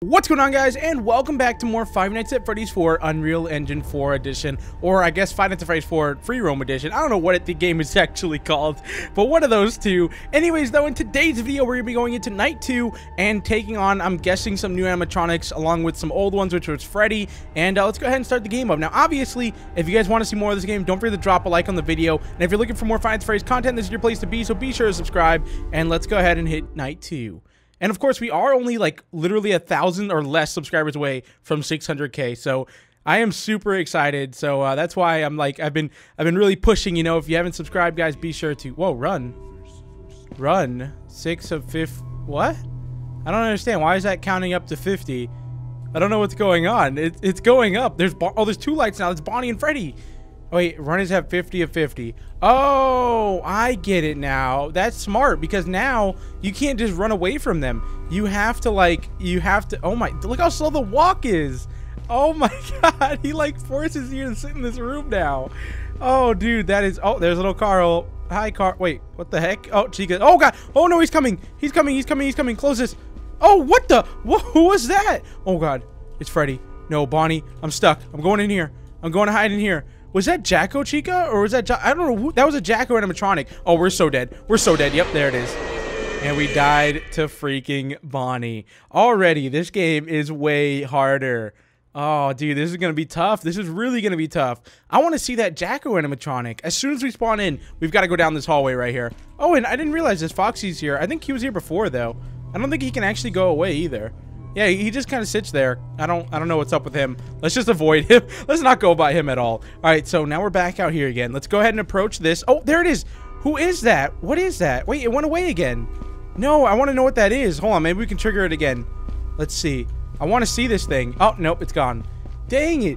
What's going on, guys, and welcome back to more Five Nights at Freddy's 4 Unreal Engine 4 Edition, or I guess Five Nights at Freddy's 4 Free Roam Edition. I don't know what the game is actually called, but one of those two. Anyways, though, in today's video, we're going to be going into Night 2 and taking on, I'm guessing, some new animatronics along with some old ones, which was Freddy, and let's go ahead and start the game up. Now, obviously, if you guys want to see more of this game, don't forget to drop a like on the video, and if you're looking for more Five Nights at Freddy's content, this is your place to be, so be sure to subscribe, and let's go ahead and hit Night 2. And of course, we are only like literally 1,000 or less subscribers away from 600K. So I am super excited. So that's why I'm like, I've been really pushing. You know, if you haven't subscribed, guys, be sure to run 6 of 50. What? I don't understand. Why is that counting up to 50? I don't know what's going on. It's going up. There's two lights now. It's Bonnie and Freddy. Oh, wait, runners have 50 of 50. Oh, I get it now. That's smart, because now you can't just run away from them. You have to, like, oh my, look how slow the walk is. Oh my God, he like forces you to sit in this room now. Oh dude, that is, oh, there's little Carl. Hi, Carl. Wait, what the heck? Oh, Chica. Oh God. Oh no, he's coming. He's coming. He's coming. He's coming. Close this. Oh, what the? Who was that? Oh God, it's Freddy. No, Bonnie, I'm stuck. I'm going in here. I'm going to hide in here. Was that Jack O' Chica, or was that I don't know who that was? A Jack O animatronic. Oh, we're so dead. We're so dead. Yep, there it is. And we died to freaking Bonnie. Already, this game is way harder. Oh, dude, this is gonna be tough. This is really gonna be tough. I want to see that Jack O animatronic. As soon as we spawn in, we've got to go down this hallway right here. Oh, and I didn't realize this Foxy's here. I think he was here before though. I don't think he can actually go away either. Yeah, he just kind of sits there. I don't know what's up with him. Let's just avoid him. Let's not go by him at all. All right, so now we're back out here again. Let's go ahead and approach this. Oh, there it is. Who is that? What is that? Wait, it went away again. No, I want to know what that is. Hold on, maybe we can trigger it again. Let's see. I want to see this thing. Oh, nope, it's gone. Dang it.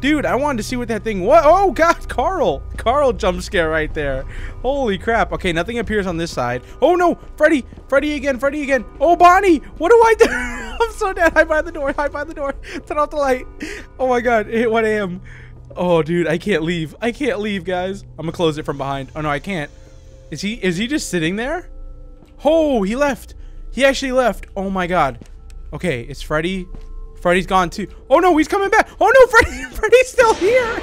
Dude, I wanted to see what that thing was. Oh, God, Carl. Carl jump scare right there. Holy crap. Okay, nothing appears on this side. Oh, no, Freddy. Freddy again, Freddy again. Oh, Bonnie, what do I do? I'm so dead. Hide by the door, hide by the door. Turn off the light. Oh, my God, it hit 1 a.m. Oh, dude, I can't leave. I can't leave, guys. I'm going to close it from behind. Oh, no, I can't. Is he just sitting there? Oh, he left. He actually left. Oh, my God. Okay, it's Freddy. Freddy's gone too. Oh no, he's coming back. Oh no, Freddy's still here.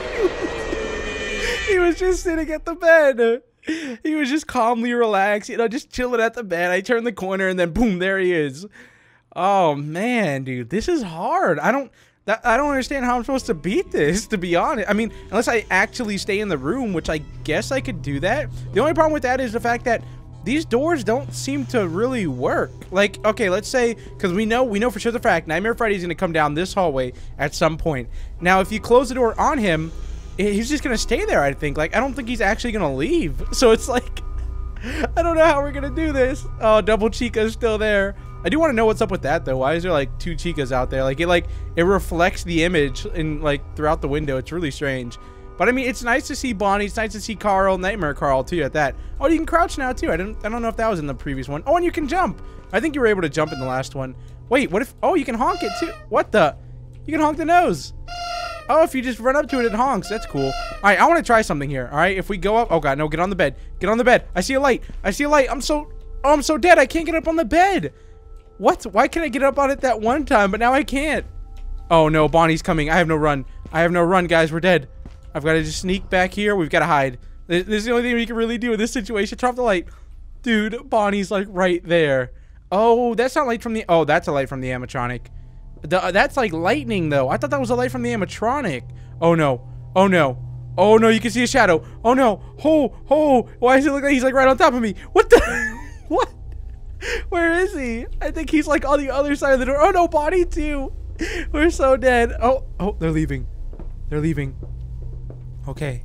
He was just sitting at the bed. He was just calmly relaxed, you know, just chilling at the bed. I turned the corner and then boom, there he is. Oh man, dude, this is hard. I don't understand how I'm supposed to beat this, to be honest. I mean, unless I actually stay in the room, which I guess I could do that. The only problem with that is the fact that these doors don't seem to really work. Like, okay, let's say, because we know for sure the fact Nightmare Freddy's gonna come down this hallway at some point. Now, if you close the door on him, he's just gonna stay there, I think. Like, I don't think he's actually gonna leave. So it's like, I don't know how we're gonna do this. Oh, double Chica's still there. I do want to know what's up with that though. Why is there like two Chicas out there? It reflects the image in like throughout the window. It's really strange. But I mean, it's nice to see Bonnie. It's nice to see Carl, Nightmare Carl too. At that. Oh, you can crouch now too. I don't know if that was in the previous one. Oh, and you can jump. I think you were able to jump in the last one. Wait, what if? Oh, you can honk it too. What the? You can honk the nose. Oh, if you just run up to it, it honks. That's cool. All right, I want to try something here. All right, if we go up. Oh God, no! Get on the bed. Get on the bed. I see a light. I see a light. Oh, I'm so dead. I can't get up on the bed. What? Why can't I get up on it that one time, but now I can't? Oh no, Bonnie's coming. I have no run. I have no run, guys. We're dead. I've got to just sneak back here. We've got to hide. This is the only thing we can really do in this situation. Turn off the light. Dude, Bonnie's like right there. Oh, that's not light from the... Oh, that's a light from the animatronic. That's like lightning though. I thought that was a light from the animatronic. Oh no. Oh no. Oh no, you can see a shadow. Oh no. Oh. Why does it look like he's like right on top of me? What the... What? Where is he? I think he's like on the other side of the door. Oh no, Bonnie too. We're so dead. Oh, they're leaving. They're leaving. Okay,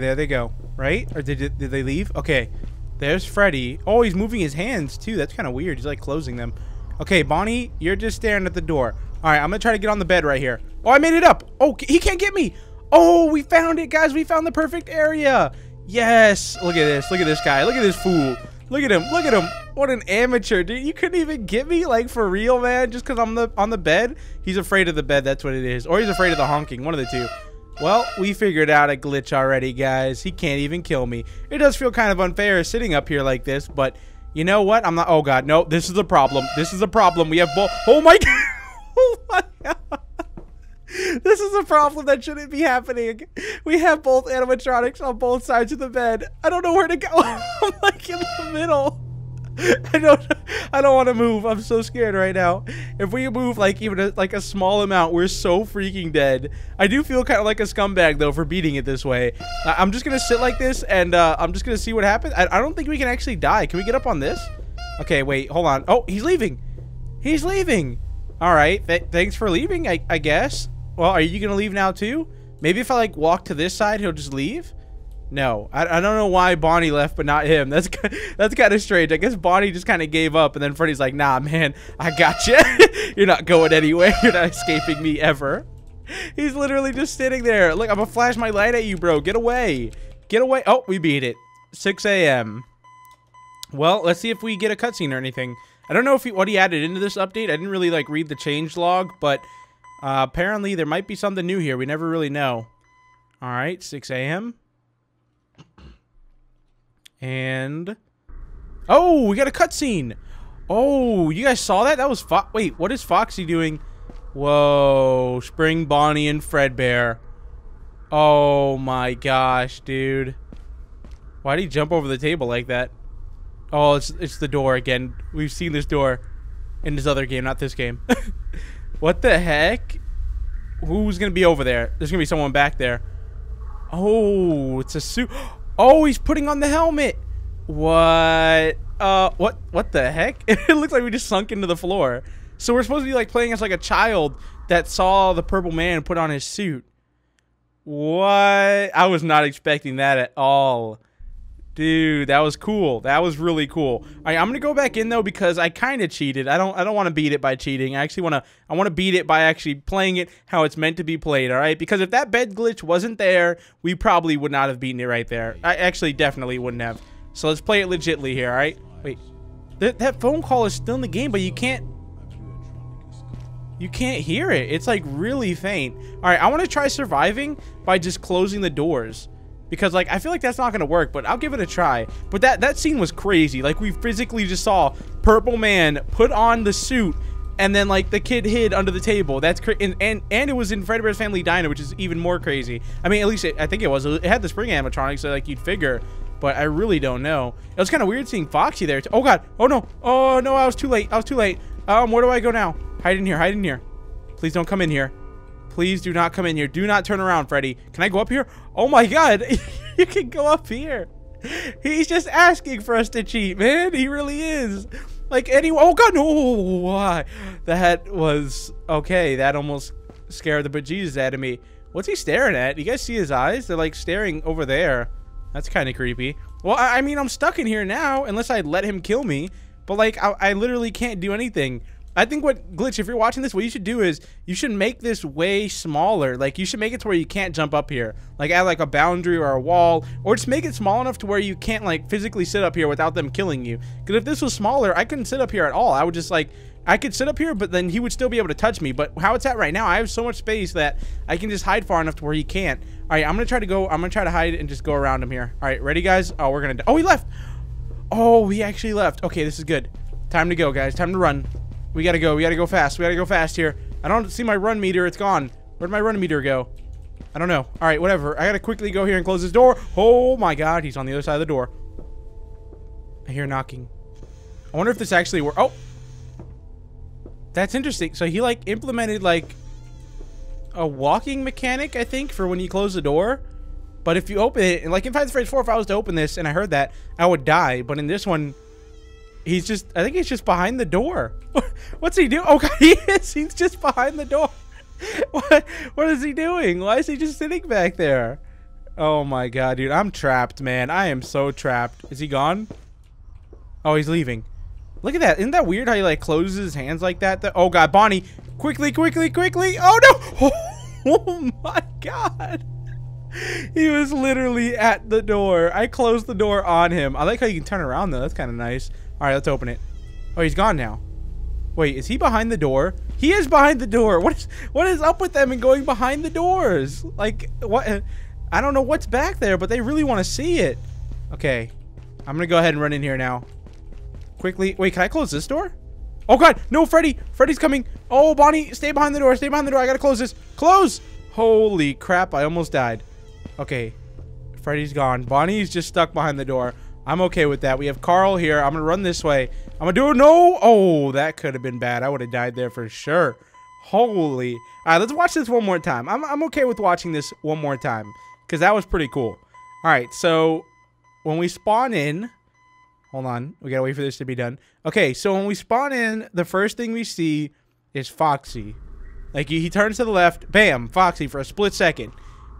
there they go, right? Or did they leave? Okay, there's Freddy. Oh, he's moving his hands too. That's kind of weird. He's like closing them. Okay, Bonnie, you're just staring at the door. All right, I'm gonna try to get on the bed right here. Oh, I made it up. Oh, he can't get me. Oh, we found it, guys. We found the perfect area. Yes. Look at this. Look at this guy. Look at this fool. Look at him. Look at him. What an amateur, dude. You couldn't even get me, like, for real, man, just because I'm on the bed. He's afraid of the bed. That's what it is. Or he's afraid of the honking. One of the two. Well, we figured out a glitch already, guys. He can't even kill me. It does feel kind of unfair sitting up here like this, but You know what? I'm not. Oh god, no! This is the problem. This is the problem. We have both. Oh my god! Oh my god! This is a problem that shouldn't be happening. We have both animatronics on both sides of the bed. I don't know where to go. I'm like in the middle. I don't want to move. I'm so scared right now. If we move like even like a small amount, we're so freaking dead. I do feel kind of like a scumbag though for beating it this way. I'm just gonna sit like this and I'm just gonna see what happens. I don't think we can actually die. Can we get up on this? Okay, wait, hold on. Oh, he's leaving. He's leaving. All right. Thanks for leaving. I guess. Well, are you gonna leave now too? Maybe if I like walk to this side, he'll just leave. No, I don't know why Bonnie left, but not him. That's kind of strange. I guess Bonnie just kind of gave up, and then Freddy's like, "Nah, man, I gotcha. You're not going anywhere. You're not escaping me ever." He's literally just sitting there. Look, I'm gonna flash my light at you, bro. Get away. Get away. Oh, we beat it. 6 a.m. Well, let's see if we get a cutscene or anything. I don't know if what he added into this update. I didn't really like read the change log, but apparently there might be something new here. We never really know. All right, 6 a.m. And oh, we got a cutscene. Oh, you guys saw that? That was wait, what is Foxy doing? Whoa, Spring Bonnie and Fredbear. Oh my gosh, dude. Why did he jump over the table like that? Oh, it's the door again. We've seen this door in this other game, not this game. What the heck? Who's gonna be over there? There's gonna be someone back there. Oh, it's a suit. Oh, he's putting on the helmet. What? What the heck? It looks like we just sunk into the floor. So we're supposed to be like playing as like a child that saw the purple man put on his suit. What? I was not expecting that at all. Dude, that was cool. That was really cool. All right, I'm gonna go back in though because I kind of cheated. I don't want to beat it by cheating. I want to beat it by actually playing it how it's meant to be played. All right, because if that bed glitch wasn't there, we probably would not have beaten it right there. I actually definitely wouldn't have. So let's play it legitly here. All right, wait. That phone call is still in the game, but you can't hear it. It's like really faint. All right, I want to try surviving by just closing the doors. Because, like, I feel like that's not going to work, but I'll give it a try. But that scene was crazy. Like, we physically just saw Purple Man put on the suit, and then, like, the kid hid under the table. That's crazy. And it was in Fredbear's Family Diner, which is even more crazy. I mean, at least I think it was. It had the spring animatronics, so, like, you'd figure. But I really don't know. It was kind of weird seeing Foxy there. Oh, God. Oh, no. Oh, no. I was too late. I was too late. Where do I go now? Hide in here. Hide in here. Please don't come in here. Please do not come in here. Do not turn around, Freddy. Can I go up here? Oh my god. You can go up here. He's just asking for us to cheat, man. He really is. Like anyone. Oh god, no. Why? That was okay. That almost scared the bejesus out of me. What's he staring at? You guys see his eyes? They're like staring over there. That's kind of creepy. Well, I mean, I'm stuck in here now unless I let him kill me. But like, I literally can't do anything. I think what Glitch, if you're watching this, what you should do is you should make this way smaller. Like you should make it to where you can't jump up here. Like add like a boundary or a wall, or just make it small enough to where you can't like physically sit up here without them killing you. Because if this was smaller, I couldn't sit up here at all. I would just like, I could sit up here, but then he would still be able to touch me. But how it's at right now, I have so much space that I can just hide far enough to where he can't. All right, I'm gonna try to hide and just go around him here. All right, ready guys? Oh, we're gonna, oh, he left. Oh, he actually left. Okay, this is good. Time to go guys, time to run. We gotta go fast. We gotta go fast here. I don't see my run meter. It's gone. Where'd my run meter go? I don't know. All right, whatever. I gotta quickly go here and close this door. Oh my god, he's on the other side of the door. I hear knocking. I wonder if this actually works. Oh! That's interesting. So he like implemented like a walking mechanic, I think, for when you close the door. But if you open it, and like in Five Nights at Freddy's 4, if I was to open this and I heard that, I would die. But in this one, he's just, I think he's just behind the door. What's he doing? Oh, God, he is. He's just behind the door. What is he doing? Why is he just sitting back there? Oh, my God, dude. I'm trapped, man. I am so trapped. Is he gone? Oh, he's leaving. Look at that. Isn't that weird how he, like, closes his hands like that? Oh, God, Bonnie. Quickly, quickly, quickly. Oh, no. Oh, my God. He was literally at the door. I closed the door on him. I like how you can turn around, though. That's kind of nice. All right, let's open it. Oh, he's gone now. Wait, is he behind the door? He is behind the door. What is up with them and going behind the doors? Like, what? I don't know what's back there, but they really want to see it. Okay, I'm going to go ahead and run in here now. Quickly. Wait, can I close this door? Oh, God. No, Freddy. Freddy's coming. Oh, Bonnie, stay behind the door. Stay behind the door. I got to close this. Close. Holy crap. I almost died. Okay. Freddy's gone. Bonnie's just stuck behind the door. I'm okay with that. We have Carl here. I'm going to run this way. I'm going to do it. No. Oh, that could have been bad. I would have died there for sure. Holy. All right, let's watch this one more time. I'm okay with watching this one more time because that was pretty cool. All right, so when we spawn in... Hold on. We gotta wait for this to be done. Okay, so when we spawn in, the first thing we see is Foxy. Like, he turns to the left. Bam! Foxy for a split second.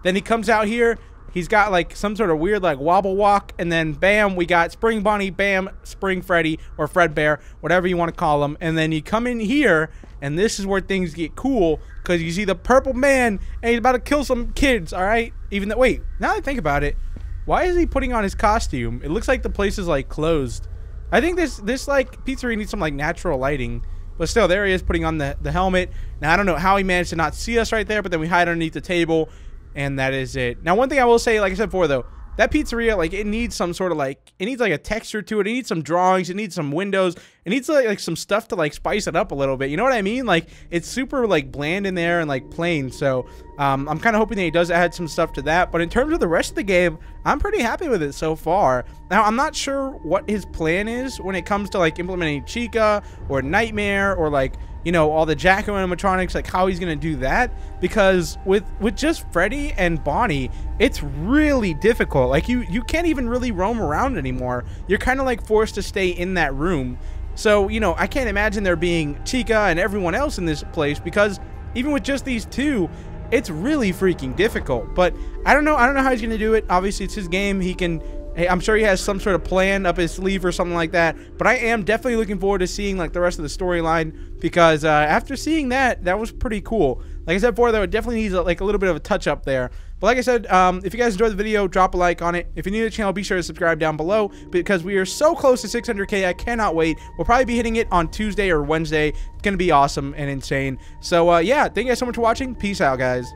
Then he comes out here. He's got, like, some sort of weird, like, wobble walk. And then, bam, we got Spring Bonnie. Bam, Spring Freddy or Fredbear, whatever you want to call him. And then you come in here, and this is where things get cool because you see the purple man, and he's about to kill some kids, all right? Even though, wait, now that I think about it, why is he putting on his costume? It looks like the place is like closed. I think this like pizzeria needs some like natural lighting. But still, there he is putting on the helmet. Now I don't know how he managed to not see us right there, but then we hide underneath the table, and that is it. Now one thing I will say, like I said before though, that pizzeria, like, it needs some sort of like, it needs like a texture to it. It needs some drawings. It needs some windows. It needs like some stuff to like spice it up a little bit. You know what I mean? Like, it's super like bland in there and like plain. So I'm kind of hoping that he does add some stuff to that. But in terms of the rest of the game, I'm pretty happy with it so far. Now, I'm not sure what his plan is when it comes to like implementing Chica or Nightmare or like, you know, all the Jack O' animatronics, like how he's gonna do that, because with just Freddy and Bonnie, it's really difficult. Like you can't even really roam around anymore. You're kind of like forced to stay in that room. So, you know, I can't imagine there being Chica and everyone else in this place, because even with just these two, it's really freaking difficult. But I don't know how he's gonna do it. Obviously, it's his game. He can. Hey, I'm sure he has some sort of plan up his sleeve or something like that, but I am definitely looking forward to seeing like the rest of the storyline, because after seeing that was pretty cool. Like I said before though, it definitely needs like a little bit of a touch up there. But like I said, if you guys enjoyed the video, drop a like on it. If you're new to the channel, be sure to subscribe down below, because we are so close to 600K. I cannot wait. We'll probably be hitting it on Tuesday or Wednesday. It's gonna be awesome and insane. So yeah, thank you guys so much for watching. Peace out, guys.